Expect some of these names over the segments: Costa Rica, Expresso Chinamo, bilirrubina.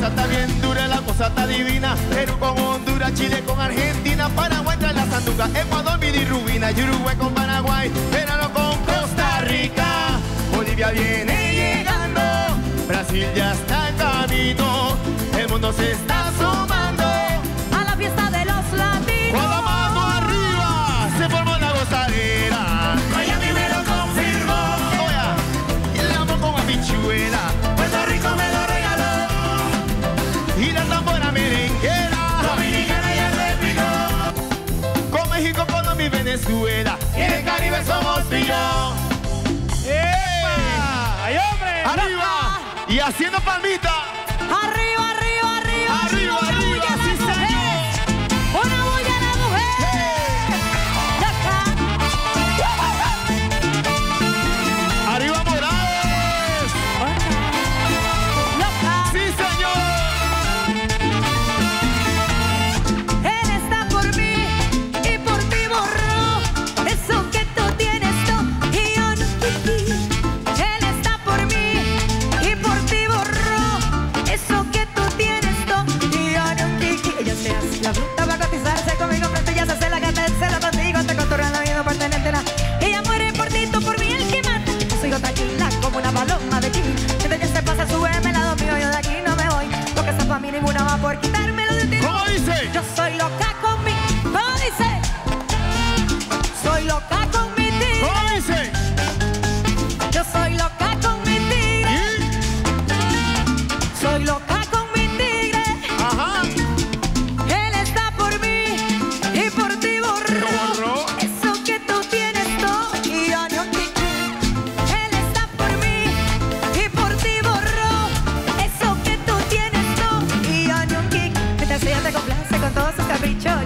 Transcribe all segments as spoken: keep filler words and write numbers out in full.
cosa está bien dura, la cosa está divina. Perú con Honduras, Chile con Argentina, Paraguay tras la sanduca, Ecuador bilirrubina, Uruguay con Paraguay, Verano con Costa Rica, Bolivia viene llegando, Brasil ya está en camino, el mundo se está asomando a la fiesta de los latinos. Con la mano arriba se formó la gozadera. Miami me lo confirmó. Oye, el amor con habichuela. Puerto Rico me lo regaló. Y la tambora merenguera. Dominicana ya replicó. Con México, Colombia y Venezuela. Y en el Caribe somos tú y yo. ¡Epa! ¡Ay, hombre! ¡Arriba! Y haciendo palmita. ¡Arriba, arriba, arriba! ¡Arriba, arriba! ¡Sí, señor! ¡Una bulla a la mujer! ¡Ya está! ¡Arriba, Morales! ¡Ya está! ¡Sí, señor! Él está por mí y por ti borró eso que tú tienes, tú y yo no. La fruta va a cotizarse conmigo, pronto ya se hace la gata de cera contigo, te contornan la vida, no pertenece nada. Ella muere por ti, tú por mí, el que mata. Yo sigo tranquila como una paloma de chile. Desde que se pasa, súbeme la dos mío, yo de aquí no me voy. Porque esa familia ninguna va por quitármelo de ti. ¿Cómo dice? Yo soy loca con mi... ¿Cómo dice? Soy loca con mi tigre. ¿Cómo dice? Yo soy loca con mi tigre. ¿Y? Soy loca.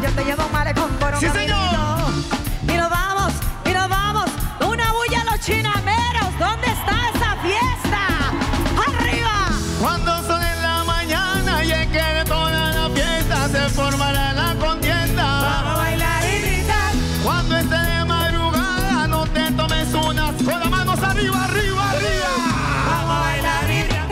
Yo te llevo un malecón por un caminito. ¡Sí, señor! Y nos vamos, y nos vamos. Una bulla a los chinameros. ¿Dónde está esa fiesta? ¡Arriba! Cuando son en la mañana y es que detona la fiesta, se formará la contienda. Vamos a bailar y gritar. Cuando esté de madrugada, no te tomes unas. Con las manos arriba, arriba, arriba. Vamos a bailar y gritar.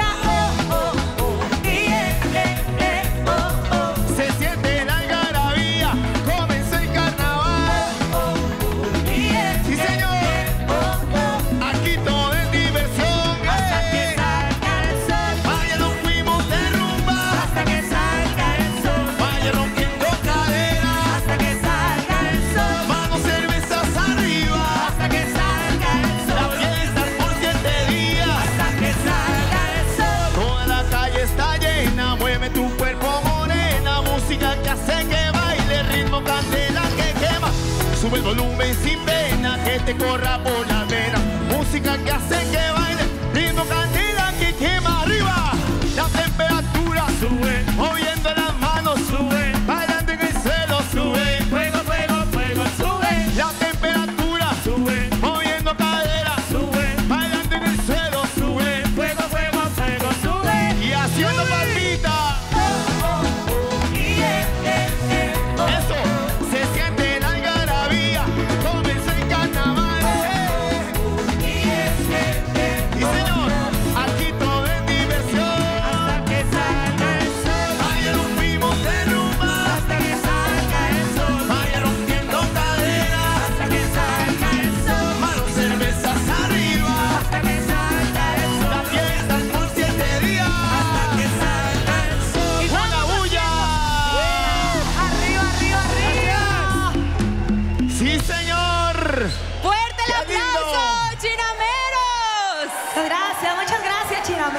Sube el volumen sin pena, que te corra por la vena. Música que hace que baile, ritmo candela que quema. Arriba, la temperatura sube, moviendo las manos sube, bailando en el cielo sube. Fuego, fuego, fuego, sube. La temperatura sube, moviendo cadera sube, bailando en el cielo sube. Fuego, fuego, fuego, sube. Y haciendo palmita. Eso, se siente.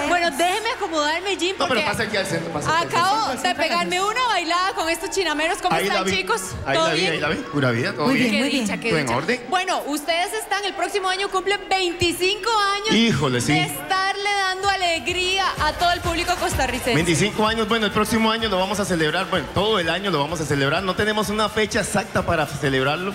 Bueno, déjeme acomodarme, Jim, porque no, pero pasa aquí al centro, pasa aquí acabo al centro, al centro, de pegarme una bailada con estos chinameros. ¿Cómo ahí están, chicos? Ahí ¿Todo la vi, bien? Ahí la vi, pura vida, todo muy bien. Bien, qué dicha, qué dicha. ¿En orden? Bueno, ustedes están, el próximo año cumplen veinticinco años. Híjole, sí. De estarle dando alegría a todo el público costarricense. veinticinco años, bueno, el próximo año lo vamos a celebrar, bueno, todo el año lo vamos a celebrar. No tenemos una fecha exacta para celebrarlo.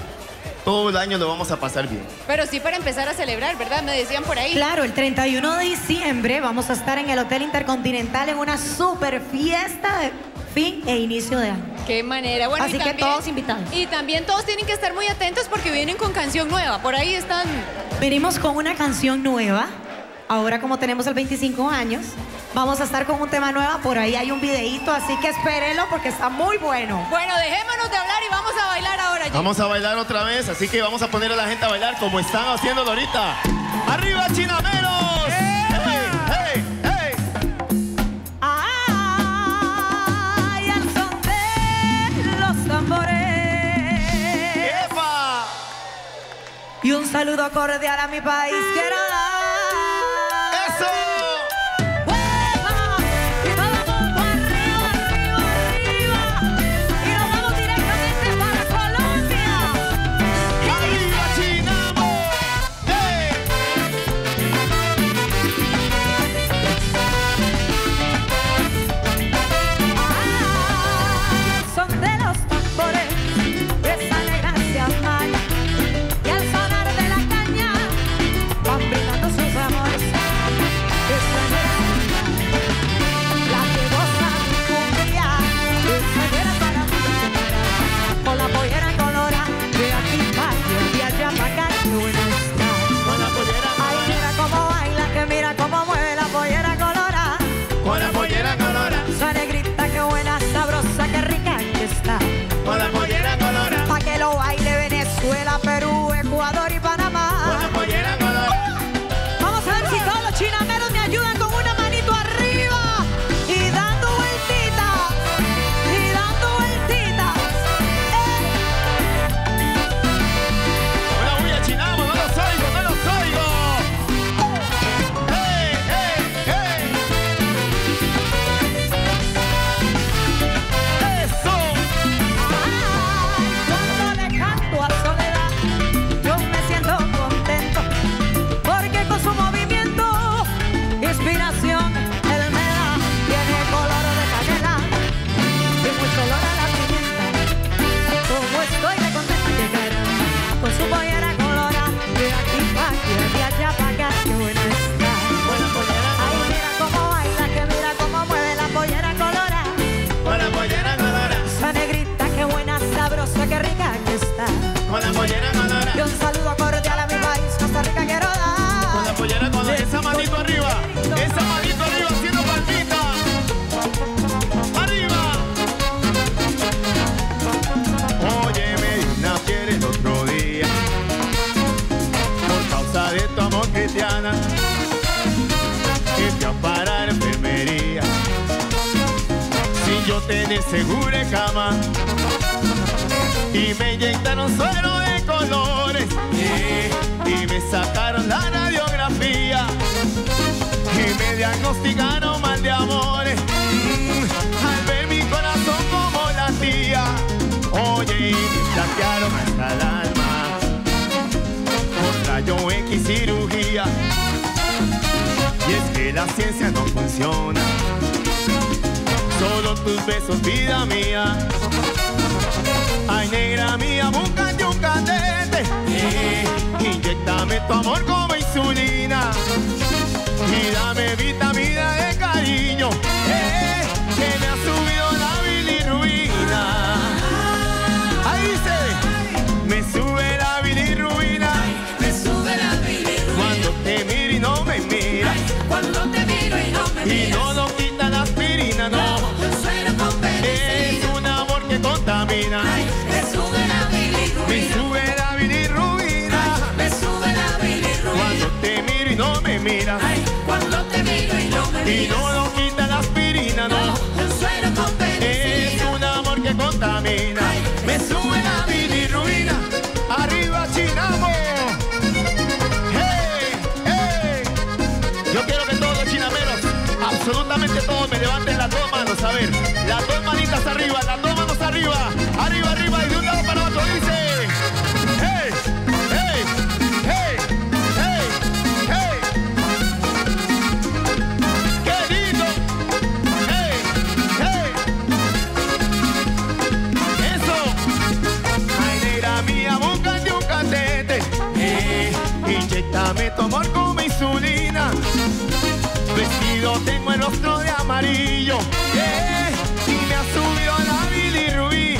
Todo el año lo vamos a pasar bien. Pero sí para empezar a celebrar, ¿verdad? Me decían por ahí. Claro, el treinta y uno de diciembre vamos a estar en el Hotel Intercontinental en una super fiesta de fin e inicio de año. Qué manera. Bueno, así que también, todos invitados. Y también todos tienen que estar muy atentos porque vienen con canción nueva. Por ahí están. Venimos con una canción nueva. Ahora como tenemos el veinticinco años... Vamos a estar con un tema nuevo, por ahí hay un videíto, así que espérenlo porque está muy bueno. Bueno, dejémonos de hablar y vamos a bailar ahora. Jimmy. Vamos a bailar otra vez, así que vamos a poner a la gente a bailar como están haciéndolo ahorita. ¡Arriba, chinameros! ¡Hey, hey, hey! ¡Ay, al son de los tambores! ¡Epa! Y un saludo cordial a mi país, quiero dar. ¡Eso! Tener seguro en cama y me inyectaron suero de colores, eh, y me sacaron la radiografía y me diagnosticaron mal de amores, mm, al ver mi corazón como latía, oye, y me saquearon hasta el alma con rayo X cirugía, y es que la ciencia no funciona. Solo tus besos, vida mía. Ay, negra mía, búscate un cadete, eh, inyéctame tu amor como insulina y dame vitamina de cariño, eh, que me ha subido la bilirruina. Ahí dice, me sube la bilirruina. Ay, me sube la bilirruina. Cuando te miro y no me miras. Ay, cuando te miro y no me miras. Y no lo quita la aspirina, no. Contamina. Ay, me sube la bilirrubina. Me sube la bilirrubina. Ay, me sube la bilirrubina. Cuando te miro y no me miras. Ay, cuando te miro y no me miras. Y no lo quita la aspirina, no. No, el suero con penicilina. Es un amor que contamina. Ay, me sube la bilirrubina. Arriba, Chinamo. Hey, hey. Yo quiero que todos los chinameros, absolutamente todos, me levanten las dos manos. A ver, las dos manitas arriba, las dos. Arriba, arriba, arriba y de un lado para otro dice, hey, hey, hey, hey, hey, qué lindo, hey, hey, eso. Ay, negra mía, búscate un catete, eh, inyéctame tu amor como insulina, vestido tengo el rostro de amarillo, eh, y me ha subido la bilirruina.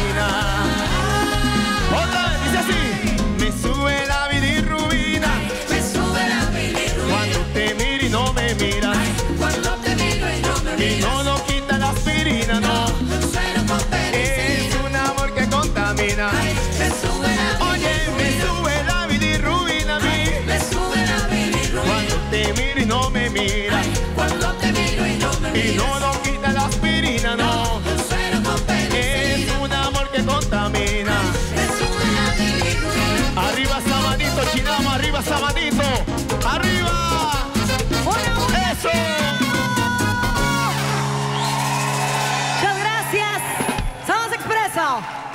mira. Ay, cuando te miro y no me miras. Y no lo quita la aspirina, no. No, suero con penicilina. Es un amor que contamina. Ay, es una divina. Arriba Sabanito, Chinamo, arriba Sabanito. ¡Arriba! ¡Hola! ¡Eso! Muchas gracias. Somos Expreso.